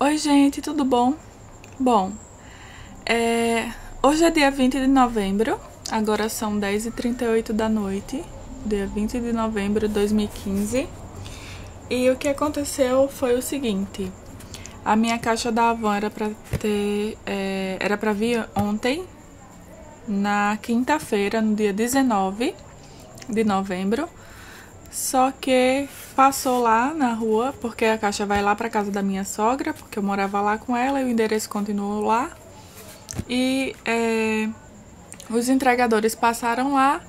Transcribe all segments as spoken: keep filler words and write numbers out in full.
Oi gente, tudo bom? Bom, é... hoje é dia vinte de novembro, agora são dez e trinta e oito da noite, dia vinte de novembro de dois mil e quinze. E o que aconteceu foi o seguinte, a minha caixa da Avan era pra ter, é... era pra vir ontem, na quinta-feira, no dia dezenove de novembro. Só que passou lá na rua, porque a caixa vai lá pra casa da minha sogra, porque eu morava lá com ela e o endereço continuou lá. E é, os entregadores passaram lá,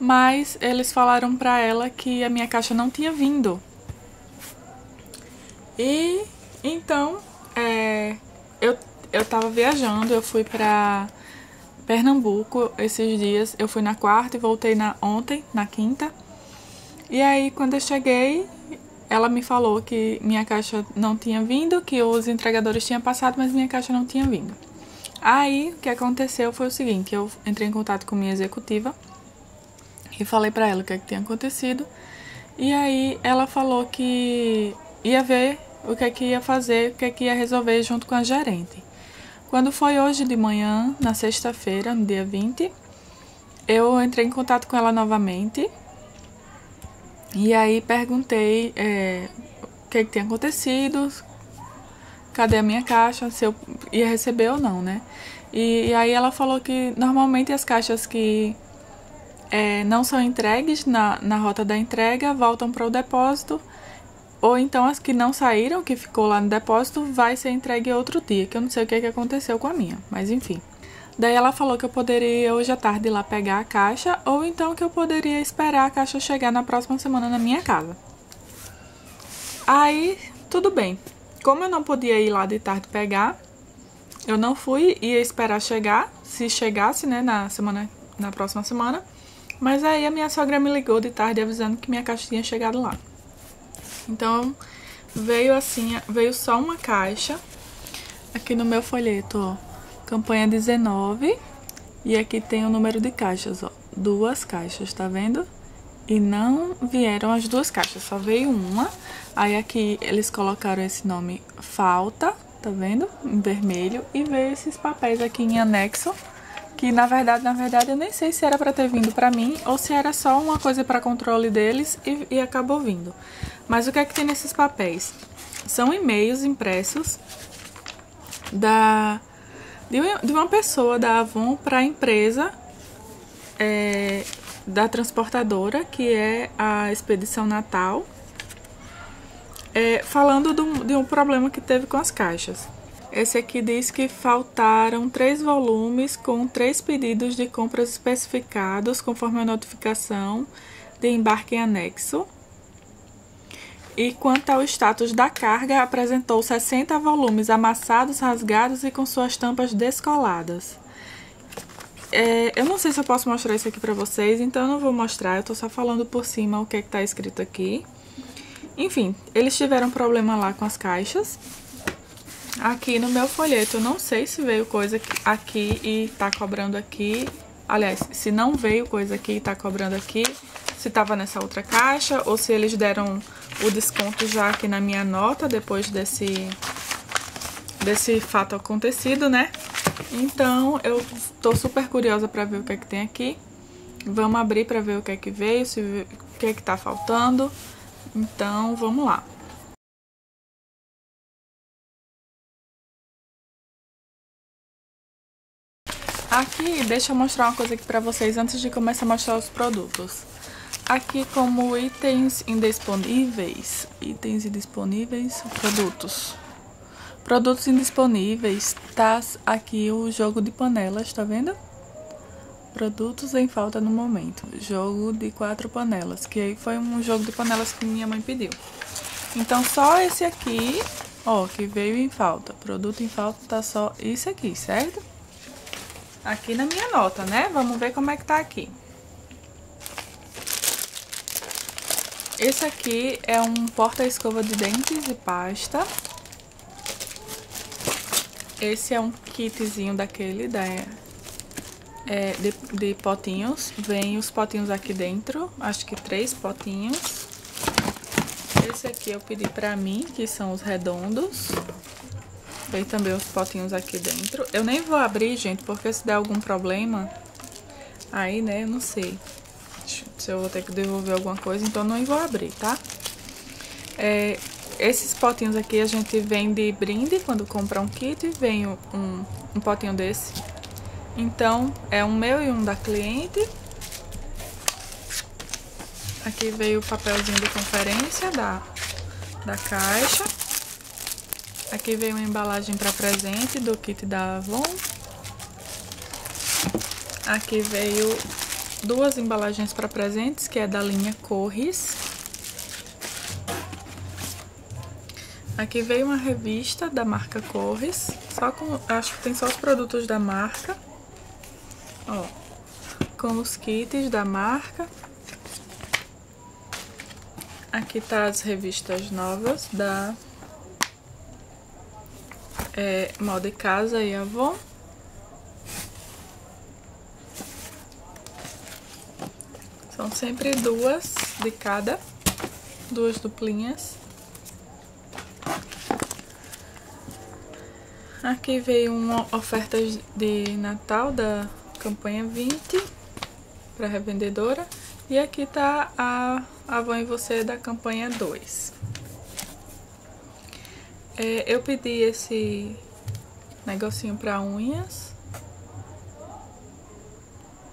mas eles falaram pra ela que a minha caixa não tinha vindo. E então é, eu, eu tava viajando, eu fui pra Pernambuco esses dias. Eu fui na quarta e voltei na, ontem, na quinta. E aí, quando eu cheguei, ela me falou que minha caixa não tinha vindo, que os entregadores tinham passado, mas minha caixa não tinha vindo. Aí, o que aconteceu foi o seguinte, eu entrei em contato com minha executiva e falei pra ela o que, é que tinha acontecido. E aí, ela falou que ia ver o que é que ia fazer, o que é que ia resolver junto com a gerente. Quando foi hoje de manhã, na sexta-feira, no dia vinte, eu entrei em contato com ela novamente. E aí perguntei é, o que, que tinha acontecido, cadê a minha caixa, se eu ia receber ou não, né? E, e aí ela falou que normalmente as caixas que é, não são entregues na, na rota da entrega voltam para o depósito, ou então as que não saíram, que ficou lá no depósito, vai ser entregue outro dia, que eu não sei o que, que aconteceu com a minha, mas enfim. Daí ela falou que eu poderia hoje à tarde ir lá pegar a caixa, ou então que eu poderia esperar a caixa chegar na próxima semana na minha casa. Aí, tudo bem. Como eu não podia ir lá de tarde pegar, eu não fui, ia esperar chegar, se chegasse, né, na semana, na próxima semana. Mas aí a minha sogra me ligou de tarde avisando que minha caixa tinha chegado lá. Então, veio assim, veio só uma caixa aqui no meu folheto, ó. Campanha dezenove, e aqui tem o número de caixas, ó, duas caixas, tá vendo? E não vieram as duas caixas, só veio uma, aí aqui eles colocaram esse nome falta, tá vendo? Em vermelho, e veio esses papéis aqui em anexo, que na verdade, na verdade eu nem sei se era pra ter vindo pra mim, ou se era só uma coisa pra controle deles e, e acabou vindo. Mas o que é que tem nesses papéis? São e-mails impressos da... de uma pessoa da Avon para a empresa é, da transportadora, que é a Expedição Natal, é, falando do, de um problema que teve com as caixas. Esse aqui diz que faltaram três volumes com três pedidos de compras especificados, conforme a notificação de embarque em anexo. E quanto ao status da carga, apresentou sessenta volumes amassados, rasgados e com suas tampas descoladas. É, eu não sei se eu posso mostrar isso aqui pra vocês, então eu não vou mostrar, eu tô só falando por cima o que é que tá escrito aqui. Enfim, eles tiveram problema lá com as caixas. Aqui no meu folheto, eu não sei se veio coisa aqui e tá cobrando aqui. Aliás, se não veio coisa aqui e tá cobrando aqui, se tava nessa outra caixa, ou se eles deram o desconto já aqui na minha nota, depois desse, desse fato acontecido, né? Então, eu tô super curiosa pra ver o que é que tem aqui. Vamos abrir pra ver o que é que veio, se, o que é que tá faltando. Então, vamos lá. Aqui, deixa eu mostrar uma coisa aqui pra vocês antes de começar a mostrar os produtos. Aqui como itens indisponíveis, itens indisponíveis, produtos. Produtos indisponíveis, tá aqui o jogo de panelas, tá vendo? Produtos em falta no momento, jogo de quatro panelas, que aí foi um jogo de panelas que minha mãe pediu. Então só esse aqui, ó, que veio em falta, produto em falta tá só isso aqui, certo? Aqui na minha nota, né? Vamos ver como é que tá aqui. Esse aqui é um porta-escova de dentes e pasta. Esse é um kitzinho daquele, da, é, de, de potinhos. Vem os potinhos aqui dentro, acho que três potinhos. Esse aqui eu pedi pra mim, que são os redondos. Tem também os potinhos aqui dentro. Eu nem vou abrir, gente, porque se der algum problema, aí, né, eu não sei se eu vou ter que devolver alguma coisa, então não vou abrir, tá? É, esses potinhos aqui a gente vende brinde quando compra um kit, vem um, um potinho desse. Então, é um meu e um da cliente. Aqui veio o papelzinho de conferência da, da caixa. Aqui veio uma embalagem para presente do kit da Avon. Aqui veio duas embalagens para presentes, que é da linha Korres. Aqui veio uma revista da marca Korres. Só com, acho que tem só os produtos da marca. Ó, com os kits da marca. Aqui tá as revistas novas da é, Moda e Casa e Avon. São sempre duas de cada, duas duplinhas. Aqui veio uma oferta de Natal da campanha vinte para revendedora. E aqui tá a Avon e Você da campanha dois. É, eu pedi esse negocinho para unhas.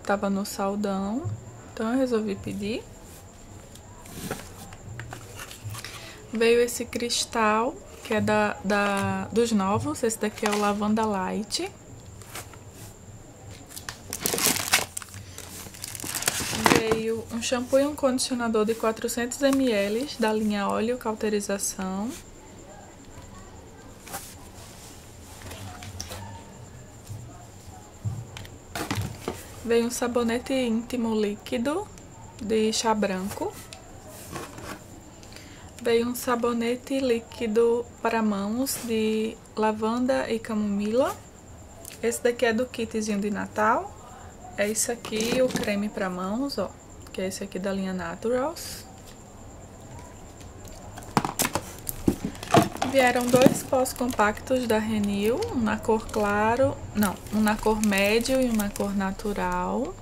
Tava no saldão, então eu resolvi pedir. Veio esse cristal, que é da, da, dos novos. Esse daqui é o Lavanda Light. Veio um shampoo e um condicionador de quatrocentos mililitros da linha óleo cauterização. Veio um sabonete íntimo líquido de chá branco. Veio um sabonete líquido para mãos de lavanda e camomila. Esse daqui é do kitzinho de Natal. É isso aqui, o creme para mãos, ó, que é esse aqui da linha Naturals. Vieram dois pós compactos da Renil, um na cor claro, não, um na cor médio e um na cor natural.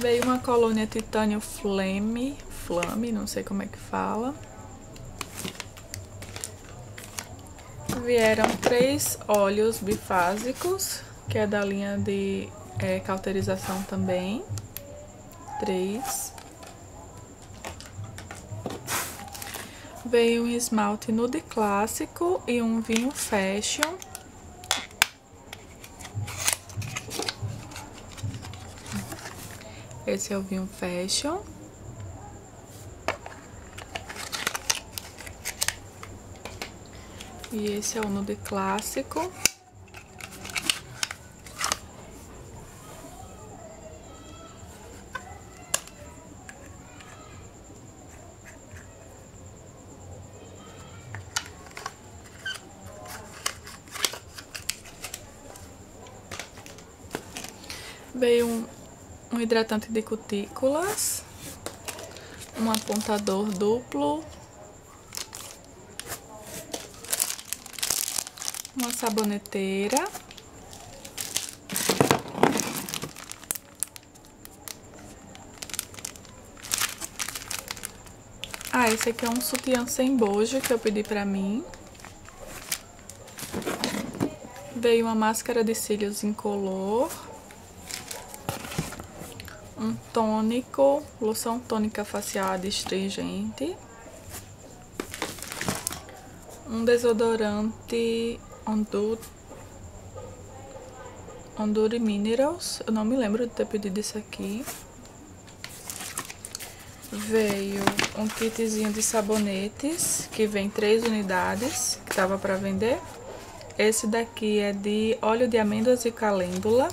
Veio uma colônia titânio flame, flame, não sei como é que fala. Vieram três óleos bifásicos, que é da linha de é, cauterização também. Três. Veio um esmalte nude clássico e um vinho fashion. Esse é o vinho fashion. E esse é o nude clássico. Veio um, um hidratante de cutículas, um apontador duplo, uma saboneteira, ah, esse aqui é um sutiã sem bojo que eu pedi pra mim. Veio uma máscara de cílios incolor, um tônico, loção tônica facial adstringente, um desodorante Unduri, Unduri Minerals, eu não me lembro de ter pedido isso aqui. Veio um kitzinho de sabonetes, que vem três unidades, que tava pra vender. Esse daqui é de óleo de amêndoas e calêndula,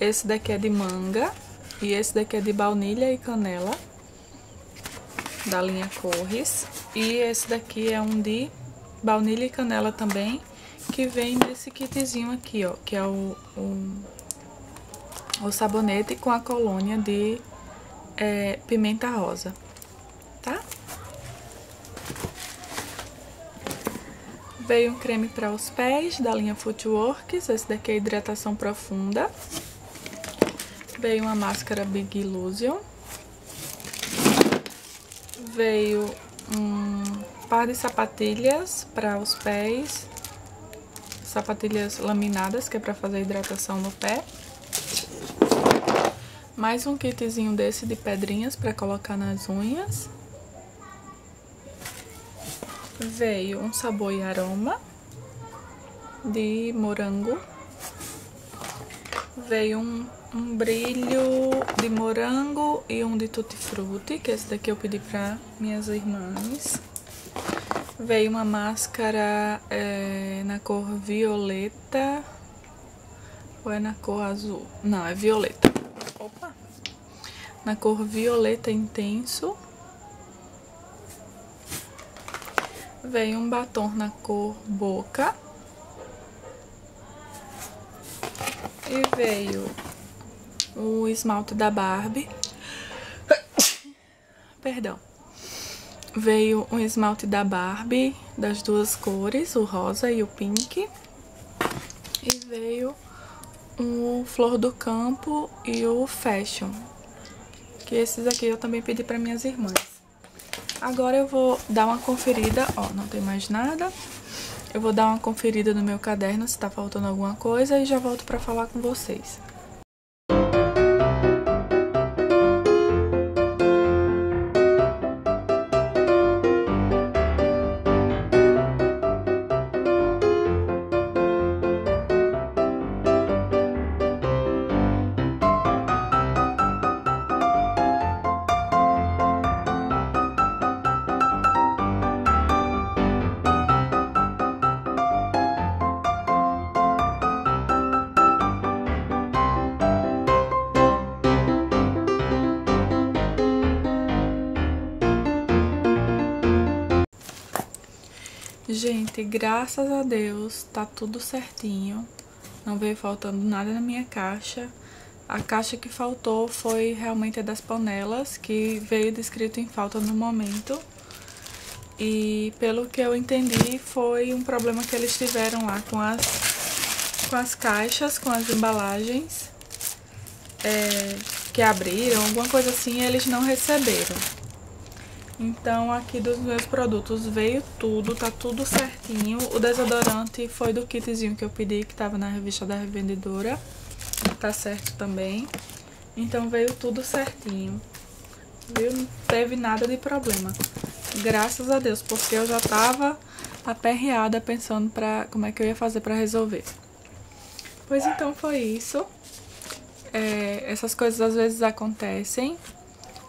esse daqui é de manga e esse daqui é de baunilha e canela, da linha Korres. E esse daqui é um de baunilha e canela também, que vem nesse kitzinho aqui, ó, que é o, o, o sabonete com a colônia de é, pimenta rosa, tá? Veio um creme para os pés da linha Footworks, esse daqui é hidratação profunda. Veio uma máscara Big Illusion. Veio um par de sapatilhas para os pés, sapatilhas laminadas, que é para fazer hidratação no pé. Mais um kitzinho desse de pedrinhas para colocar nas unhas. Veio um sabor e aroma de morango. Veio um, um brilho de morango e um de tutti-frutti, que esse daqui eu pedi para minhas irmãs. Veio uma máscara é, na cor violeta, ou é na cor azul? Não, é violeta. Opa! Na cor violeta intenso. Veio um batom na cor boca. E veio o esmalte da Barbie. Perdão. Veio um esmalte da Barbie, das duas cores, o rosa e o pink. E veio o Flor do Campo e o Fashion. Que esses aqui eu também pedi para minhas irmãs. Agora eu vou dar uma conferida, ó, não tem mais nada. Eu vou dar uma conferida no meu caderno se tá faltando alguma coisa e já volto pra falar com vocês. Gente, graças a Deus, tá tudo certinho, não veio faltando nada na minha caixa. A caixa que faltou foi realmente a das panelas, que veio descrito em falta no momento. E pelo que eu entendi, foi um problema que eles tiveram lá com as, com as caixas, com as embalagens é, que abriram, alguma coisa assim, eles não receberam. Então aqui dos meus produtos veio tudo, tá tudo certinho. O desodorante foi do kitzinho que eu pedi, que tava na revista da revendedora. Tá certo também. Então veio tudo certinho, viu? Não teve nada de problema, graças a Deus, porque eu já tava aperreada pensando pra como é que eu ia fazer pra resolver. Pois então foi isso. É, essas coisas às vezes acontecem.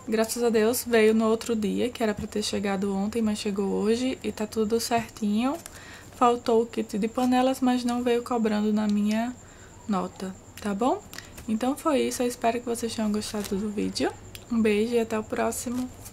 Graças a Deus veio no outro dia, que era pra ter chegado ontem, mas chegou hoje e tá tudo certinho. Faltou o kit de panelas, mas não veio cobrando na minha nota, tá bom? Então foi isso, eu espero que vocês tenham gostado do vídeo. Um beijo e até o próximo!